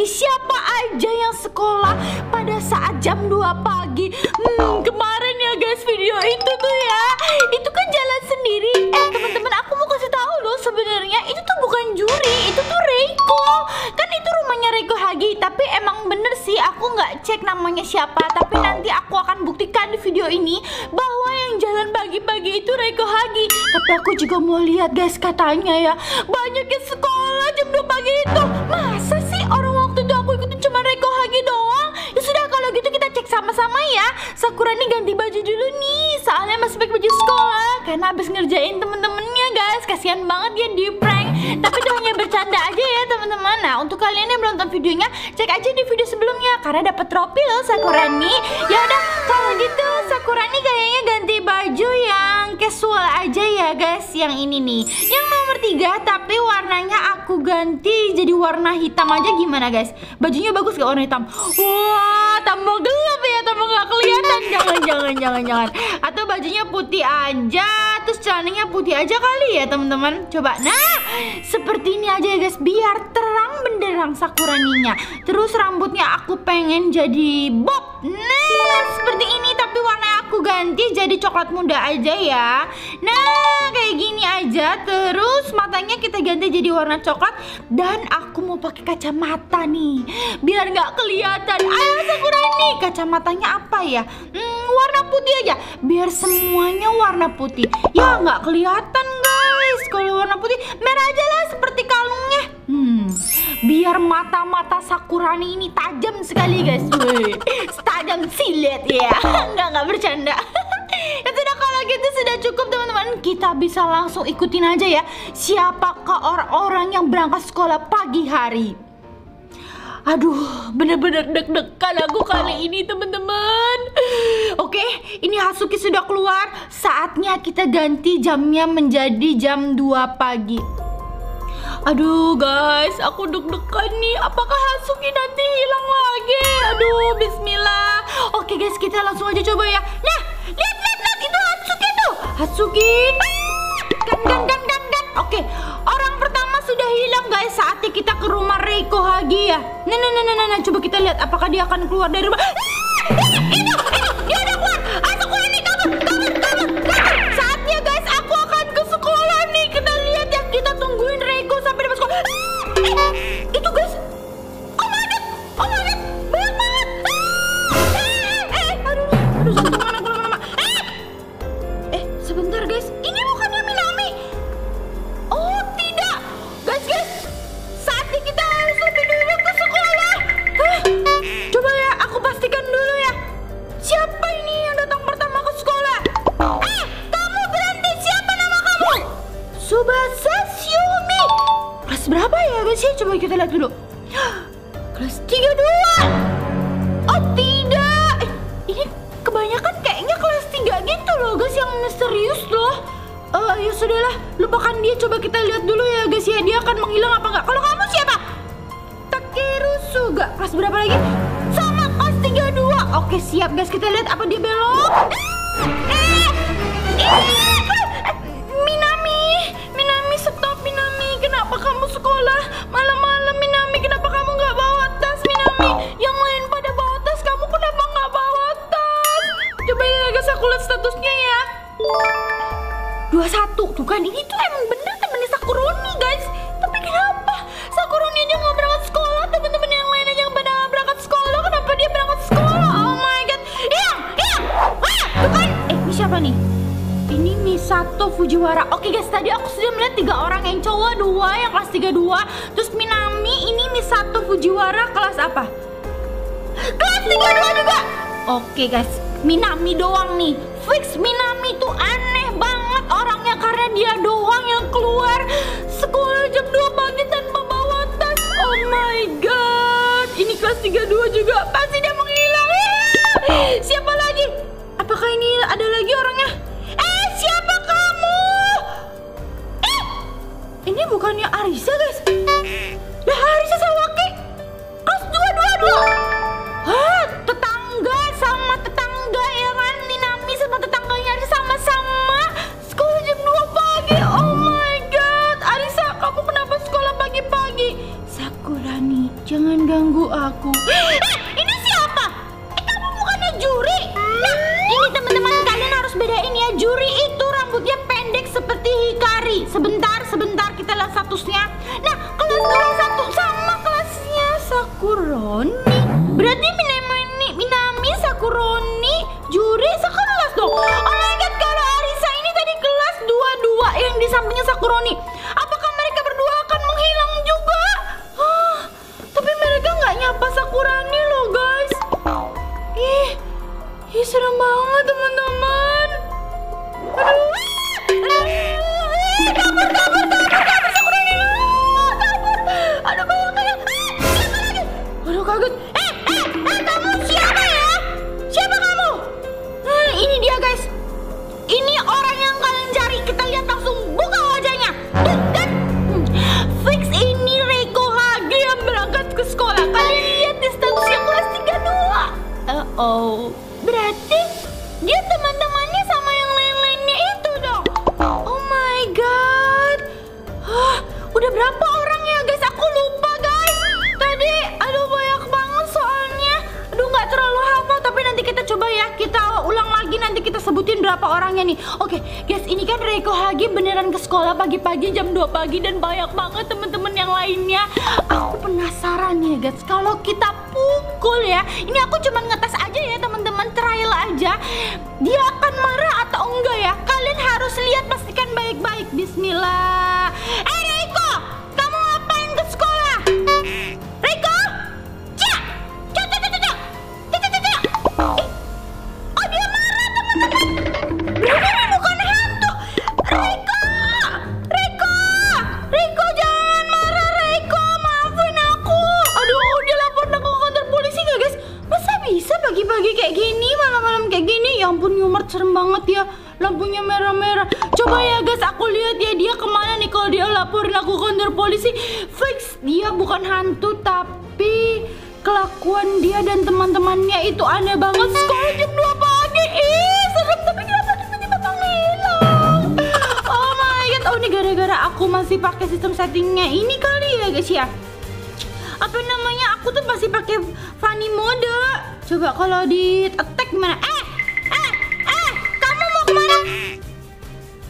meneliti siapa aja yang sekolah pada saat jam 2 pagi. Kemarin ya guys, video itu tuh ya, itu kan jalan sendiri. Teman-teman, aku mau kasih tahu loh, sebenarnya itu tuh bukan juri, itu tuh Reiko. Kan itu rumahnya Reiko Hagi, tapi emang bener sih aku nggak cek namanya siapa, tapi nanti aku akan buktikan di video ini bahwa yang jalan pagi-pagi itu Reiko Hagi. Tapi aku juga mau lihat guys, katanya ya banyak yang sekolah jam 2 pagi itu. Masa sih orang waktu itu aku ikutin cuma Reiko Hagi doang? Ya sudah kalau gitu kita cek sama-sama ya. Sakura nih ganti baju dulu nih, soalnya masih pakai baju sekolah karena habis ngerjain temen-temennya guys. Kasihan banget dia di prank, tapi itu hanya bercanda aja ya teman-teman. Nah untuk kalian yang belum nonton videonya, cek aja di video sebelumnya karena dapat trofi loh Sakura nih. Ya udah kalau gitu Sakura nih kayaknya ganti baju yang casual aja ya guys, yang ini nih, yang nomor 3 tapi warnanya aku ganti jadi warna hitam aja. Gimana guys, bajunya bagus gak warna hitam? Wah, tambah gelap ya, tambah gak kelihatan. Jangan. Atau bajunya putih aja, terus celananya putih aja kali ya teman-teman. Coba, nah seperti ini aja ya guys, biar terang benderang Sakuraninya. Terus rambutnya aku pengen jadi bob, nah seperti ini, tapi warna aku ganti jadi coklat muda aja ya. Nah kayak gini aja, terus matanya kita ganti jadi warna coklat. Dan aku mau pakai kacamata nih, biar nggak kelihatan. Ayo Sakurani, kacamatanya apa ya? Warna putih aja, biar semuanya warna putih. Ya nggak kelihatan guys kalau warna putih, merah aja lah seperti kalungnya. Biar mata-mata Sakurani ini tajam sekali guys. Tajam silet ya. Nggak bercanda. Ya sudah kalau gitu sudah cukup teman-teman, kita bisa langsung ikutin aja ya siapakah orang-orang yang berangkat sekolah pagi hari. Aduh, bener-bener deg-degan aku kali ini teman-teman. Oke, ini Hatsuki sudah keluar, saatnya kita ganti jamnya menjadi jam 2 pagi. Aduh guys, aku deg-degan nih, apakah Hatsuki nanti hilang lagi? Aduh, bismillah. Oke guys, kita langsung aja coba ya. Nah, lihat itu Hatsuki tuh. Hatsuki. Kan. Oke, orang pertama sudah hilang guys. Saatnya kita ke rumah Reiko Hagi ya. Nah, coba kita lihat apakah dia akan keluar dari rumah. Itu dia udah keluar. Aku ini kabur. Saatnya guys, aku akan ke sekolah nih. Kita lihat ya, kita tungguin Reiko sampai dia masuk sekolah. Itu guys. Oh my god. Banyak banget. Aduh, kemana. Sebentar guys, ini bukannya Minami? Oh tidak, guys. Saatnya kita harus lebih dulu ke sekolah. Coba ya, aku pastikan dulu ya. Siapa ini yang datang pertama ke sekolah? Kamu berhenti, siapa nama kamu? Tsubasa Syumi. Kelas berapa ya guys? Coba kita lihat dulu. Kelas 32. Oh tidak, ini kebanyakan kayaknya kelas 3 gitu loh guys, yang misterius loh. Ya sudahlah, lupakan dia. Coba kita lihat dulu ya guys ya, dia akan menghilang apa enggak. Kalau kamu siapa? Takeru Suga. Kelas berapa lagi? Sama, kelas 32. Oke siap guys, kita lihat apa dia belok. Minami, stop Minami. Kenapa kamu sekolah malam-malam Minami? Kenapa kamu nggak bawa tas Minami? Yang lain pada bawa tas, kamu kenapa nggak bawa tas? Coba ya guys, aku lihat statusnya ya. 21 tuh kan, ini tuh emang bener temennya Sakurani guys. Tapi kenapa Sakurani aja nggak berangkat sekolah, temen-temen yang lain aja yang pada berangkat sekolah, kenapa dia berangkat sekolah? Oh my god, hilang. Tuh kan, ini siapa nih? Ini Misato Fujiwara. Oke guys, tadi aku sudah melihat 3 orang, yang cowok 2, yang kelas 32, terus Minami. Ini Misato Fujiwara kelas apa? Kelas 32 juga. Oke guys, Minami doang nih. Fix Minami tuh aneh banget orangnya, karena dia doang yang keluar sekolah jam 2 pagi tanpa bawa tas. Oh my god, ini kelas 32 juga, pasti dia menghilang. Siapa lagi? Apakah ini ada lagi orangnya? Siapa kamu? Ini bukannya Arisa guys? Lah Arisa Sawaki kelas 22. Tetangga sama tetangga ya kan, Minami sama tetangganya Arisa sama-sama sekolah jam 2 pagi. Oh my god, Arisa kamu kenapa sekolah pagi-pagi? Sakurani Jangan ganggu aku. Ini siapa? Kamu bukannya juri? Nah, ini teman-teman, kalian harus bedain ya. Juri itu rambutnya pendek seperti Hikari. Sebentar, kita lihat statusnya. Nah, kelas 1 sama kelasnya Sakurani. Berarti Minami, Sakurani, juri sekelas dong. Oh my god, kalau Arisa ini tadi kelas 2-2 yang di sampingnya Sakurani. Apakah mereka berdua akan menghilang juga? Tapi mereka nggak nyapa Sakurani loh guys. Ih serem banget teman-teman. Kabur Sakurani, kabur. Aduh kayak siapa lagi? Aduh kaget. Kamu siapa ya? Siapa kamu? Ini dia guys. Ini orang yang kalian cari. Kita lihat langsung, buka wajahnya. Tuh kan? Fix ini Reiko Hagi yang berangkat ke sekolah. Kalian lihat di statusnya kelas 32. Berarti dia teman-temannya sama yang lain-lainnya itu dong. Oh my god. Udah berapa orang ya guys? Aku lupa guys. Tadi aduh banyak banget soalnya. Aduh nggak terlalu hafal, tapi nanti kita coba ya. Kita ulang lagi, nanti kita sebutin berapa orangnya nih. Oke guys, ini kan Reiko Hagi beneran ke sekolah pagi-pagi jam 2 pagi. Dan banyak banget temen-temen yang lainnya. Aku penasaran ya guys, kalau kita pukul ya. Ini aku cuma ngetes aja ya teman-teman, trial aja. Dia akan marah atau enggak ya. Kalian harus lihat, pastikan baik-baik. Bismillah. Reiko, kamu ngapain ke sekolah? Reiko? Cak. Oh dia marah teman-teman. Berarti bukan hantu. Reiko jangan marah Reiko, maafin aku. Aduh dia laporin aku ke kantor polisi gak guys? Masa bisa pagi-pagi kayak gini, malam-malam kayak gini? Ya ampun Yumart, serem banget ya. Lampunya merah-merah. Coba ya guys, aku lihat ya dia kemana nih. Kalau dia laporin aku kantor polisi, fix dia bukan hantu, tapi kelakuan dia dan teman-temannya itu aneh banget. Sekolah jam 2 pagi. Serem, tapi kenapa tiba-tiba menghilang? Oh my god. Oh ini gara-gara aku masih pakai sistem settingnya ini kali ya guys ya. Apa namanya? Aku tuh masih pakai funny mode. Coba kalau di attack gimana?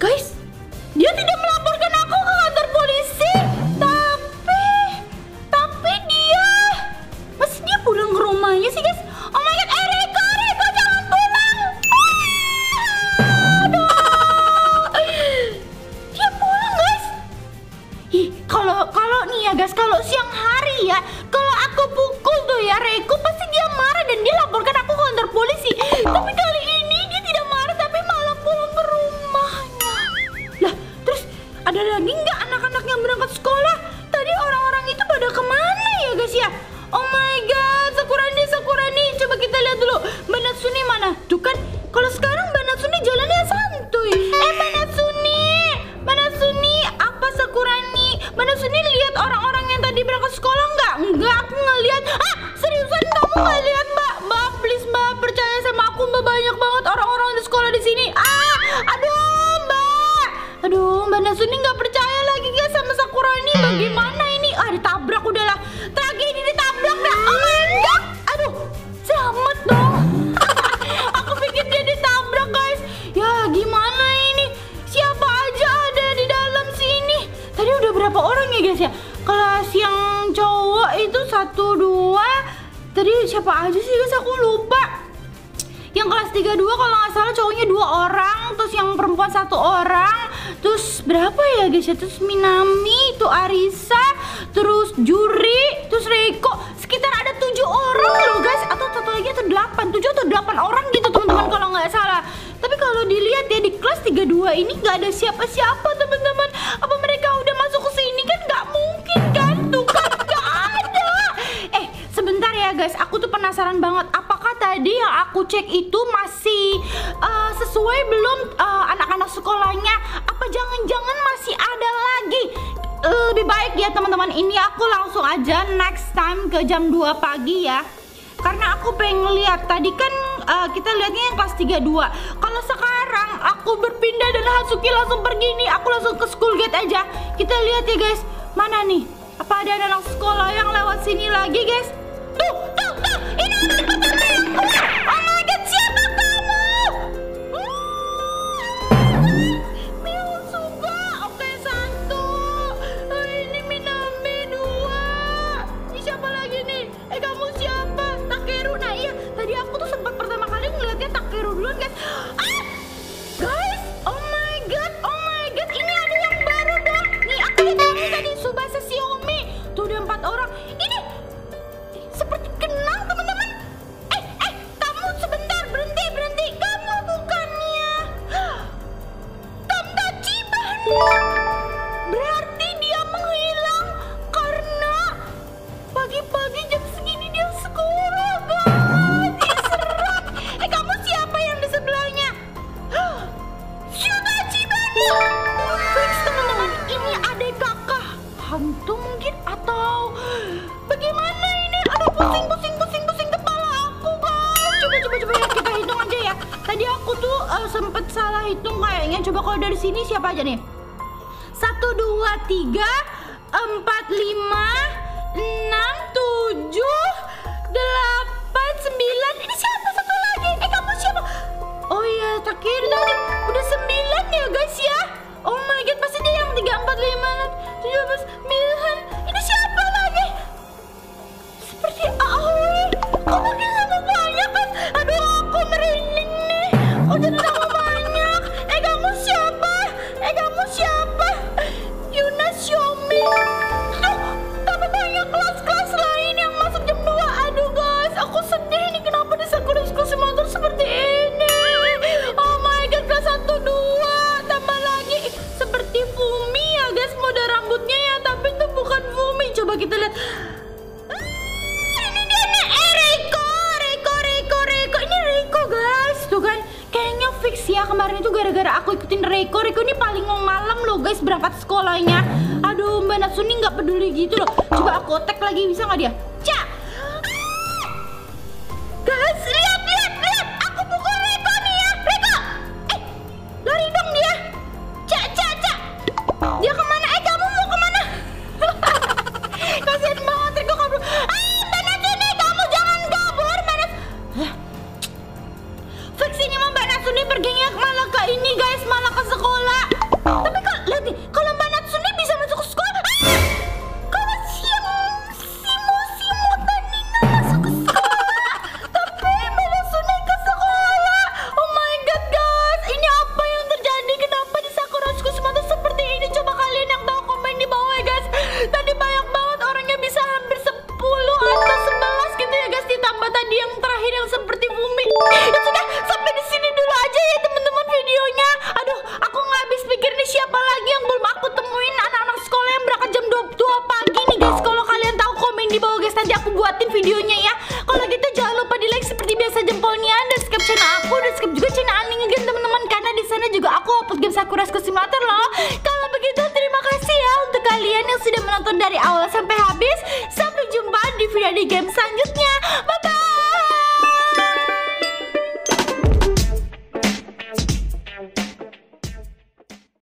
Guys, dia tidak melaporkan aku ke kantor polisi, tapi dia masih dia pulang ke rumahnya sih guys. Oh my god, Reiko jangan pulang. Dia pulang guys. Kalau nih ya guys, kalau siang hari ya, kalau aku pukul tuh ya Reiko pasti dia marah dan dia laporkan aku ke kantor polisi. Tapi kali ini dia tidak marah, tapi malah pulang ke rumahnya. Ada lagi nggak anak-anak yang berangkat sekolah? Tadi orang-orang itu pada kemana ya guys ya? Oh my god, Sakurani. Coba kita lihat dulu, Mbak Natsuni mana? Tuh kan, kalau sekarang Mbak Natsuni jalannya santuy. Mbak Natsuni, apa Sakurani? Mbak Natsuni lihat orang-orang yang tadi berangkat sekolah nggak? Enggak, aku ngeliat. Seriusan kamu nggak lihat Mbak? Mbak, please Mbak, percaya sama aku Mbak, banyak banget orang-orang di sekolah di sini. Aduh, Mbak Natsuni nggak percaya lagi guys sama Sakurani. Bagaimana ini? Ditabrak udahlah. Tragedi ditabrak dah. Oh my god. Aduh, selamat dong. Aku pikir dia ditabrak guys. Ya gimana ini? Siapa aja ada di dalam sini? Tadi udah berapa orang ya guys ya? Kelas yang cowok itu 1, 2. Tadi siapa aja sih guys? Aku lupa. Yang kelas 32 kalau nggak salah cowoknya 2 orang, terus yang perempuan 1 orang, terus berapa ya guys ya? Terus Minami, itu Arisa, terus Juri, terus Reiko, sekitar ada 7 orang loh guys, atau satu lagi atau 7 atau 8 orang gitu teman-teman kalau nggak salah. Tapi kalau dilihat ya di kelas 32 ini nggak ada siapa-siapa teman-teman. Apa mereka udah masuk ke sini? Kan nggak mungkin kan, tuh kan nggak ada. Sebentar ya guys, aku tuh penasaran banget. Tadi yang aku cek itu masih sesuai belum anak-anak sekolahnya? Apa jangan-jangan masih ada lagi? Lebih baik ya teman-teman, ini aku langsung aja next time ke jam 2 pagi ya. Karena aku pengen lihat. Tadi kan kita lihatnya yang kelas 32. Kalau sekarang aku berpindah dan Hatsuki langsung pergi nih. Aku langsung ke school gate aja. Kita lihat ya guys. Mana nih? Apa ada anak sekolah yang lewat sini lagi, guys? Tuh, tuh, tuh! Ini anak pertama yang keluar! Oh my God, siapa kamu? Miu Suga, oke 1. Ini Minami 2. Ini siapa lagi nih? Kamu siapa? Takeru, nah iya. Tadi aku tuh sempat pertama kali ngeliatnya Takeru duluan, guys. Siapa aja nih? 1, 2, 3, 4, 5, 6, 7, 8, 9. Ini siapa satu lagi? Kamu siapa? Oh iya, Takeru tadi udah 9 ya guys ya. Oh my God, pasti dia yang 3, 4, 5, 6, 7, 8, 9. Ini siapa lagi? Seperti Aoi. Kok makin sama banyak kan? Aduh, aku merinding nih. Udah tahu banyak. Kamu siapa? Kamu siapa? Yuna Xiaomi. Aduh, tapi banyak kelas-kelas lain yang masuk jam 2. Aduh guys, aku sedih nih, kenapa di Sakura School Simulator seperti ini. Oh my God, kelas 1, 2. Tambah lagi seperti Fumi ya guys, model rambutnya ya. Tapi itu bukan Fumi, coba kita lihat. Ini dia nih, Reiko. Ini Reiko guys, tuh kan. Kayaknya fix ya, kemarin itu gara-gara aku ikutin Reiko ini paling malam loh guys berangkat sekolahnya. Aduh, Mbak Natsuni nggak peduli gitu loh. Coba aku tag lagi, bisa nggak dia? Cak! Guys, lihat! Aku pukul Reiko nih ya, Reiko! Lari dong dia! Cak! Dia kemana? Kamu mau kemana? Kasihan banget, Reiko kabur. Mbak Natsuni, kamu jangan kabur, Mbak Natsuni. Fix ini mah Mbak Natsuni perginya malah ke ini guys, malah ke sekolah. Tapi kok lihat nih, kalau Mbak Natsuni bisa masuk ke sekolah. Kalau Simo tadi nggak masuk ke sekolah, tapi Mbak Natsuni ke sekolah. Oh my God guys, ini apa yang terjadi? Kenapa di Sakura School Simulator seperti ini? Coba kalian yang tahu komen di bawah ya guys. Tadi banyak banget orangnya, bisa hampir 10 atau 11 gitu ya guys, ditambah tadi yang terakhir yang seperti Bumi. Ya sudah, sampai di sini dulu aja ya teman-teman videonya. Aduh, aku nggak habis pikir nih siapa lagi yang belum aku temuin anak-anak sekolah yang berangkat jam 2 pagi nih guys. Kalau kalian tahu komen di bawah guys, nanti aku buatin videonya ya. Kalau gitu jangan lupa di like seperti biasa jempolnya, dan subscribe channel aku, dan subscribe juga channel Anime Game teman-teman, karena di sana juga aku upload game Sakura School Simulator loh. Kalau begitu terima kasih ya untuk kalian yang sudah menonton dari awal sampai habis. Sampai jumpa di video game selanjutnya. Bye.